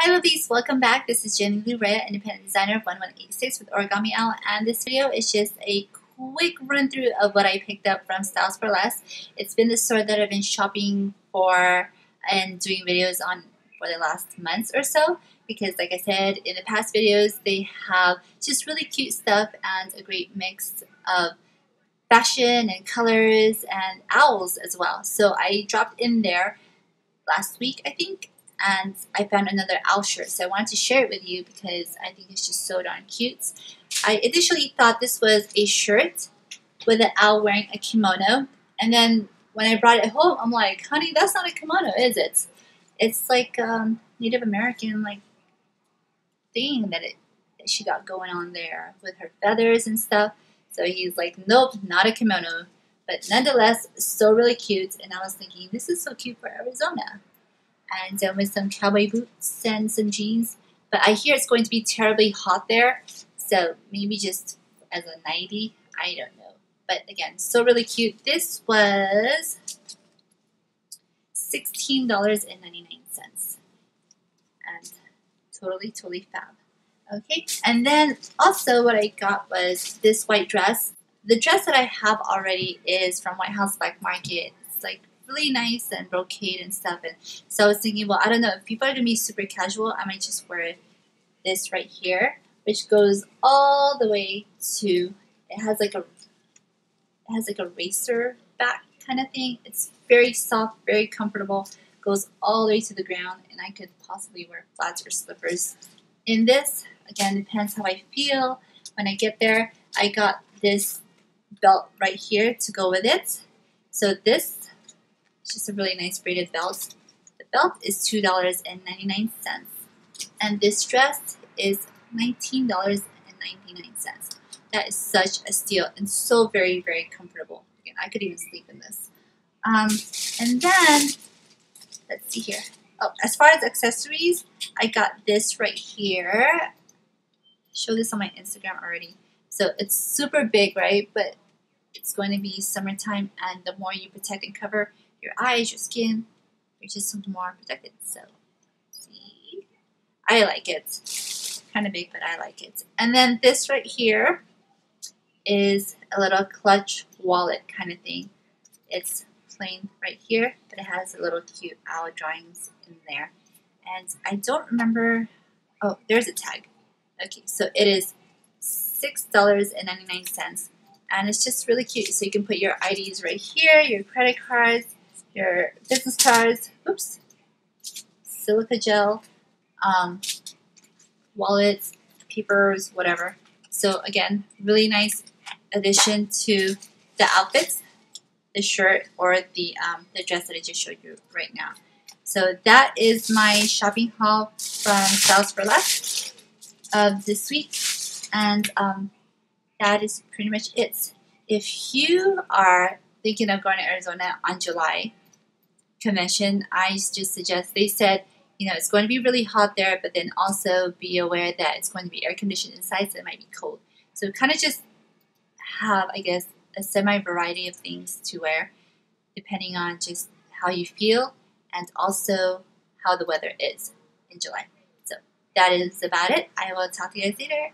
Hi Lovies, welcome back. This is Jenny Lourea, independent designer of 1186 with Origami Owl, and this video is just a quick run through of what I picked up from Styles for Less. It's been the store that I've been shopping for and doing videos on for the last months or so, because like I said in the past videos, they have just really cute stuff and a great mix of fashion and colors and owls as well. So I dropped in there last week, I think, and I found another owl shirt, so I wanted to share it with you because I think it's just so darn cute. I initially thought this was a shirt with an owl wearing a kimono, and then when I brought it home, I'm like, honey, that's not a kimono, is it? It's like Native American like thing that she got going on there with her feathers and stuff. So he's like, nope, not a kimono, but nonetheless, so really cute. And I was thinking, this is so cute for Arizona. And with some cowboy boots and some jeans. But I hear it's going to be terribly hot there, so maybe just as a 90, I don't know. But again, so really cute. This was $16.99 and totally fab. Okay, and then also what I got was this white dress. The dress that I have already is from White House Black Market. It's like really nice and brocade and stuff, and so I was thinking, well, I don't know, if people are gonna be super casual, I might just wear this right here, which goes all the way to, it has like a racer back kind of thing. It's very soft, very comfortable, goes all the way to the ground, and I could possibly wear flats or slippers in this. Again, depends how I feel when I get there. I got this belt right here to go with it, so this, it's just a really nice braided belt. The belt is $2.99, and this dress is $19.99. That is such a steal and so very, very comfortable. Again, I could even sleep in this. And then, let's see here. Oh, as far as accessories, I got this right here. I showed this on my Instagram already. So it's super big, right? But it's going to be summertime, and the more you protect and cover your eyes, your skin, you're just more protected. So, see? I like it. Kind of big, but I like it. And then this right here is a little clutch wallet kind of thing. It's plain right here, but it has a little cute owl drawings in there. And I don't remember. Oh, there's a tag. Okay, so it is $6.99. And it's just really cute. So you can put your IDs right here, your credit cards, your business cards, oops, silica gel, wallets, papers, whatever. So again, really nice addition to the outfits, the shirt or the dress that I just showed you right now. So that is my shopping haul from Styles for Less of this week, and that is pretty much it. If you are thinking of going to Arizona on July convention, I just suggest, they said, you know, it's going to be really hot there, but then also be aware that it's going to be air conditioned inside, so it might be cold. So kind of just have, I guess, a semi-variety of things to wear, depending on just how you feel and also how the weather is in July. So that is about it. I will talk to you guys later.